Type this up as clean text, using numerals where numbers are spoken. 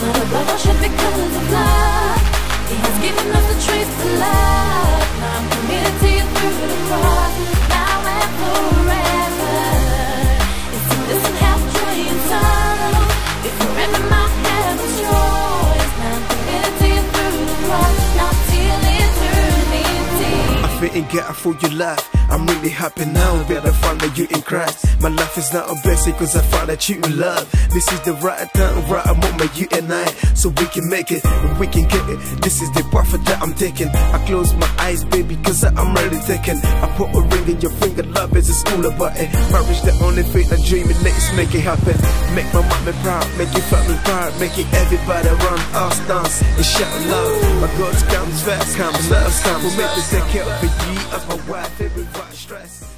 Not a brother should be coming to blood. He has given us the truth to love. Now I'm committed to you through the cross. Now and forever. It's a listen half joy and sorrow. If you're in my heaven's choice. Now I'm committed to you through the cross. Not till eternity. I fit and get a fool you love. I'm really happy now that I found that you in Christ. My life is not a blessing cause I found that you in love. This is the right time, right moment, you and I. So we can make it, we can get it. This is the path that I'm taking. I close my eyes, baby, cause I'm really taken. I put a ring in your finger, love is a school about it. Marriage the only thing I'm dreaming, let's make it happen. Make my mommy proud, make your family proud. Making everybody around us dance and shout love. My God comes fast, comes love, comes. We'll make this take care of you, of my wife, every stress.